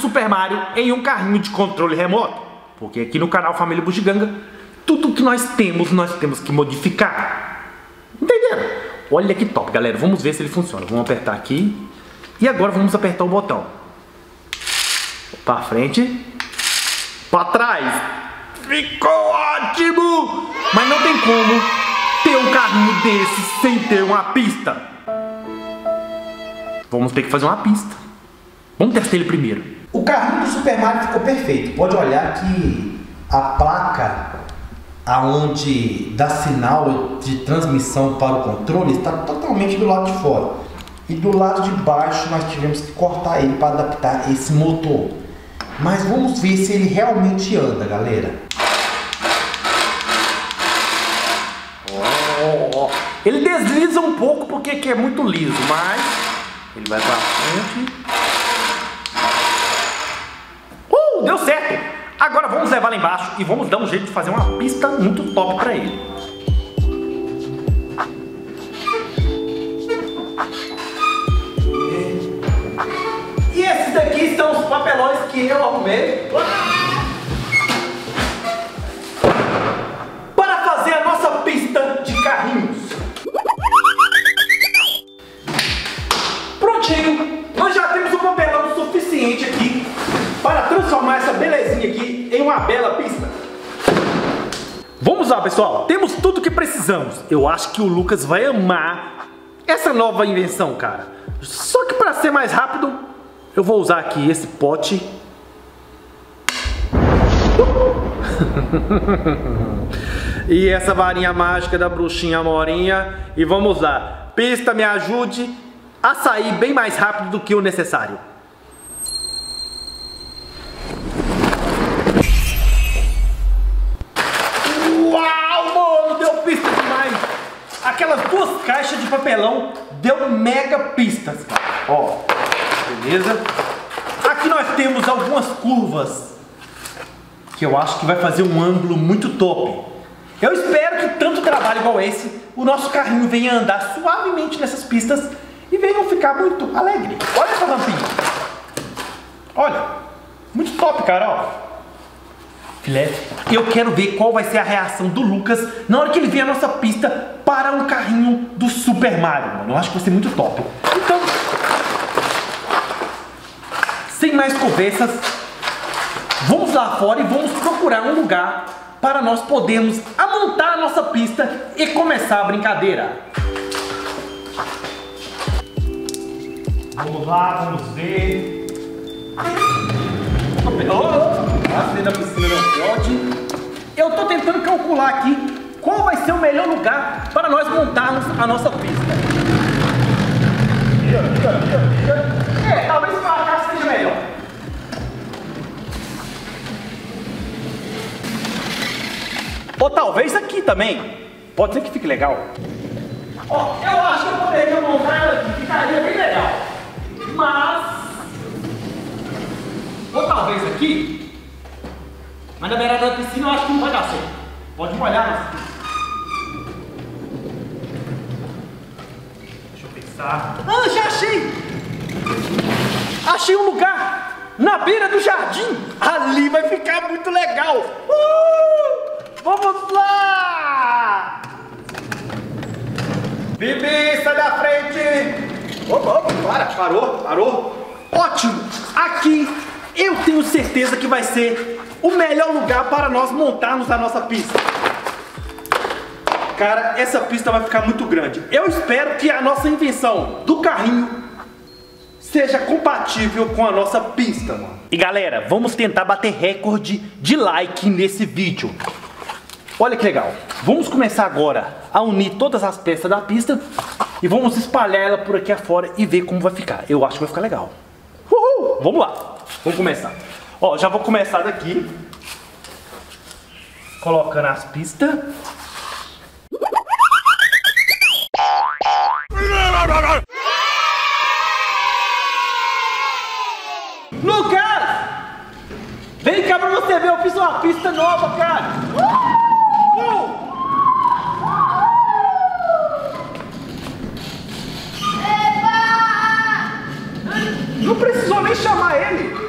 Super Mario em um carrinho de controle remoto. Porque aqui no canal Família Bugiganga, tudo que nós temos que modificar. Entenderam? Olha que top, galera. Vamos ver se ele funciona. Vamos apertar aqui. E agora vamos apertar o botão. Para frente. Para trás. Ficou ótimo! Mas não tem como ter um carrinho desse sem ter uma pista. Vamos ter que fazer uma pista. Vamos testar ele primeiro. O carrinho do Super Mario ficou perfeito. Pode olhar que a placa aonde dá sinal de transmissão para o controle está totalmente do lado de fora. E do lado de baixo nós tivemos que cortar ele para adaptar esse motor. Mas vamos ver se ele realmente anda, galera. Ele desliza um pouco porque aqui é muito liso, mas ele vai pra frente. Deu certo! Agora vamos levar lá embaixo e vamos dar um jeito de fazer uma pista muito top pra ele. E esses daqui são os papelões que eu arrumei para fazer a nossa pista de carrinhos. Prontinho! Nós já temos um papelão suficiente aqui para transformar essa belezinha aqui em uma bela pista. Vamos lá, pessoal. Temos tudo que precisamos. Eu acho que o Lucas vai amar essa nova invenção, cara. Só que para ser mais rápido, eu vou usar aqui esse pote. E essa varinha mágica da bruxinha Morinha. E vamos lá. Pista, me ajude a sair bem mais rápido do que o necessário. Aquelas duas caixas de papelão deu mega pistas, ó, beleza? Aqui nós temos algumas curvas que eu acho que vai fazer um ângulo muito top. Eu espero que tanto trabalho igual esse, o nosso carrinho venha andar suavemente nessas pistas e venham ficar muito alegre. Olha essa rampinha, olha, muito top, cara, ó. Eu quero ver qual vai ser a reação do Lucas na hora que ele ver a nossa pista para um carrinho do Super Mario, mano. Eu acho que vai ser muito top. Então, sem mais conversas, vamos lá fora e vamos procurar um lugar para nós podermos amontar a nossa pista e começar a brincadeira. Vamos lá, vamos ver. Da piscina não pode. Eu tô tentando calcular aqui qual vai ser o melhor lugar para nós montarmos a nossa pista. É, talvez para cá seja melhor. Ou talvez aqui também. Pode ser que fique legal. Ó, eu acho que eu poderia montar ela aqui, ficaria bem legal. Mas... ou talvez aqui. Mas na beirada da piscina eu acho que não vai dar certo. Pode molhar, mas... deixa eu pensar... ah, já achei! Achei um lugar na beira do jardim. Ali vai ficar muito legal. Vamos lá! Bibi, sai da frente! Opa, opa, para! Parou, parou! Ótimo! Aqui eu tenho certeza que vai ser o melhor lugar para nós montarmos a nossa pista. Cara, essa pista vai ficar muito grande. Eu espero que a nossa invenção do carrinho seja compatível com a nossa pista, mano. E galera, vamos tentar bater recorde de like nesse vídeo. Olha que legal. Vamos começar agora a unir todas as peças da pista e vamos espalhar ela por aqui afora e ver como vai ficar. Eu acho que vai ficar legal. Uhul! Vamos lá. Vamos começar. Ó, já vou começar daqui, colocando as pistas. Lucas! Vem cá pra você ver, eu fiz uma pista nova, cara! Eba! Não precisou nem chamar ele!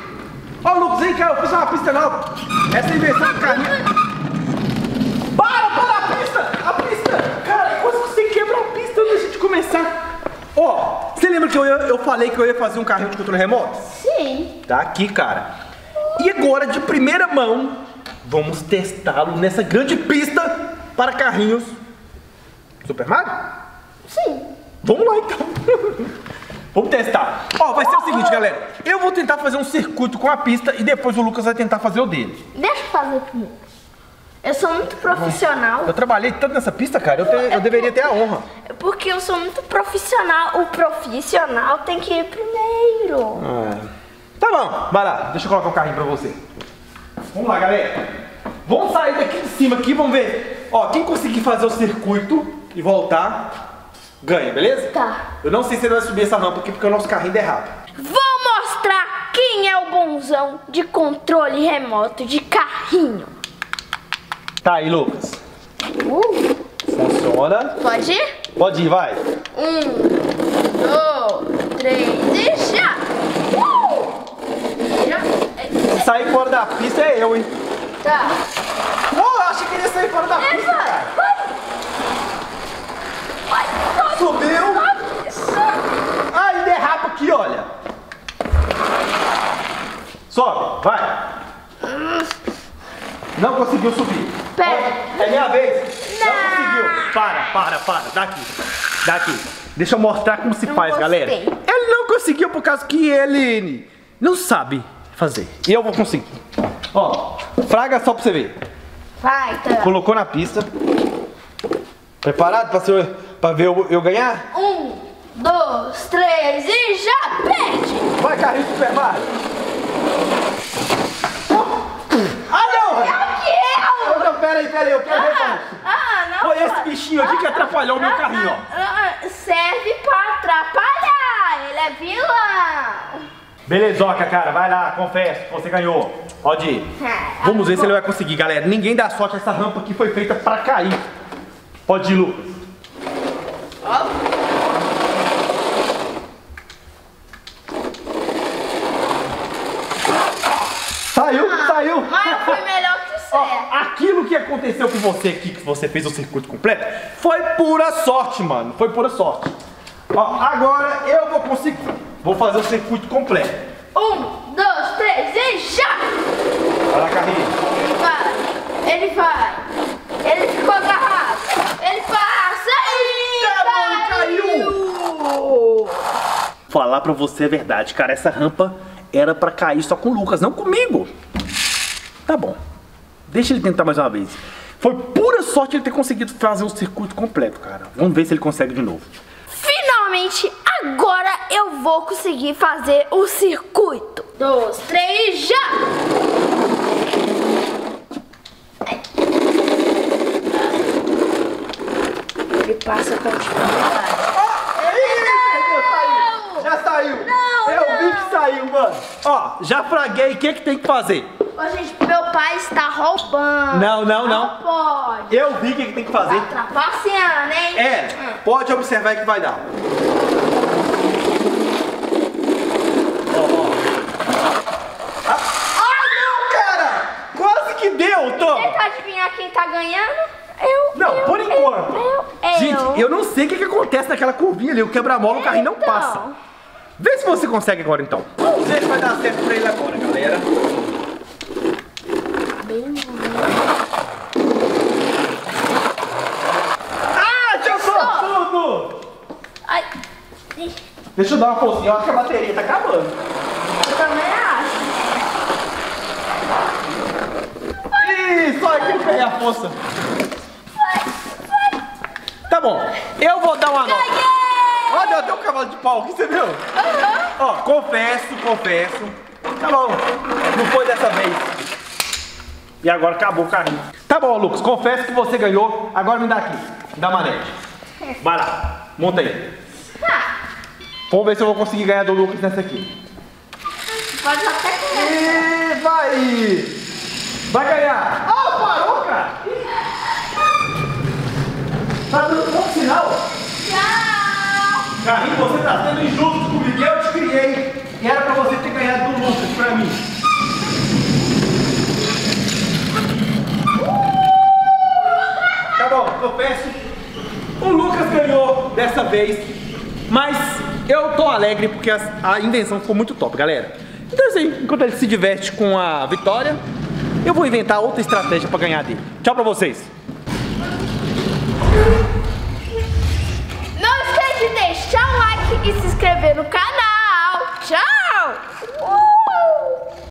Ó, Lucas, vem cá, eu fiz uma pista nova. Essa invenção de carrinho. Para a pista! A pista! Cara, quase que você quebra a pista antes de começar. Ó, você lembra que eu falei que eu ia fazer um carrinho de controle remoto? Sim. Tá aqui, cara. E agora, de primeira mão, vamos testá-lo nessa grande pista para carrinhos. Super Mario? Sim. Vamos lá, então. Vamos testar. Ó, vai ser o seguinte, galera. Eu vou tentar fazer um circuito com a pista e depois o Lucas vai tentar fazer o dele. Deixa eu fazer com o Lucas. Eu sou muito profissional. Eu trabalhei tanto nessa pista, cara. Eu deveria ter a honra. Porque eu sou muito profissional. O profissional tem que ir primeiro. Tá bom. Vai lá. Deixa eu colocar o carrinho pra você. Vamos lá, galera. Vamos sair daqui de cima aqui. Vamos ver. Ó, quem conseguir fazer o circuito e voltar... ganha, beleza? Tá. Eu não sei se ele vai subir essa rampa aqui porque o nosso carrinho é rápido. Vou mostrar quem é o bonzão de controle remoto de carrinho. Tá aí, Lucas. Funciona. Pode ir? Pode ir, vai. 1, 2, 3 e já. Se sair fora da pista é eu, hein? Tá. Oh, eu achei que ele ia sair fora da pista, cara. Vai. Subiu! Aí derrapa aqui, olha! Sobe, vai! Não conseguiu subir! Pera. Olha, é minha vez! Não. Conseguiu! Para! Daqui! Deixa eu mostrar como se faz, galera! Ele não conseguiu por causa que ele não sabe fazer! E eu vou conseguir! Ó, fraga só pra você ver! Vai, tá! Colocou na pista! Preparado pra ser... pra ver eu ganhar? 1, 2, 3 e já perde! Vai, carrinho Super Mario! Ah, não! É o que eu! Pera aí, eu quero ver. Não! Foi esse bichinho aqui que atrapalhou o meu carrinho, ó. Serve pra atrapalhar! Ele é vilão! Belezoca, cara, vai lá, confesso, você ganhou. Pode ir. Vamos ver se ele vai conseguir, galera. Ninguém dá sorte, essa rampa aqui foi feita pra cair. Pode ir, Lucas. Saiu! Mas foi melhor que o certo. Aquilo que aconteceu com você aqui, que você fez o circuito completo, foi pura sorte, mano. Foi pura sorte. Ó, agora eu vou conseguir. Vou fazer o circuito completo. 1, 2, 3 e já! Vai lá, carrinho. Ele vai. Ele ficou agarrado. Ele passa e... caiu! Falar pra você é verdade, cara. Essa rampa era pra cair só com o Lucas, não comigo. Tá bom. Deixa ele tentar mais uma vez. Foi pura sorte ele ter conseguido trazer o circuito completo, cara. Vamos ver se ele consegue de novo. Finalmente, agora eu vou conseguir fazer o circuito. 2, 3, já! Ele passa pra ele. Já saiu! Não, eu vi que saiu, mano. Ó, já fraguei. O que é que tem que fazer? Ô, gente, meu pai está roubando. Não. Pode. Eu vi o que tem que fazer. Tá passeando, hein? Pode observar que vai dar. Ai, não, cara! Quase que deu, Tom. Tenta adivinhar quem tá ganhando? Por enquanto. Gente, eu não sei o que acontece naquela curvinha ali. O quebra-mola, o carrinho não passa. Vê se você consegue agora, então. Vamos ver se vai dar certo pra ele agora, galera. Já soltou tudo! Deixa eu dar uma forcinha, eu acho que a bateria tá acabando. Eu também acho. Ih, só aqui eu peguei a força. Tá bom, eu vou dar uma nota. Ó, deu até um cavalo de pau aqui, você viu? Ó, confesso. Tá bom, não foi dessa vez. E agora acabou o carrinho. Tá bom, Lucas, confesso que você ganhou. Agora me dá aqui, me dá a manete. Vai lá, monta aí. Vamos ver se eu vou conseguir ganhar do Lucas nessa aqui. Pode até ganhar. E vai! Vai ganhar! Parou, cara! Tá dando pouco sinal? Tchau! Carrinho, você tá sendo injusto comigo. Eu te criei. E era pra você ter ganhado do Lucas pra mim. confesso, o Lucas ganhou dessa vez, mas eu tô alegre porque a invenção ficou muito top, galera. Então assim, enquanto ele se diverte com a vitória, eu vou inventar outra estratégia pra ganhar dele. Tchau pra vocês. Não esquece de deixar o like e se inscrever no canal. Tchau!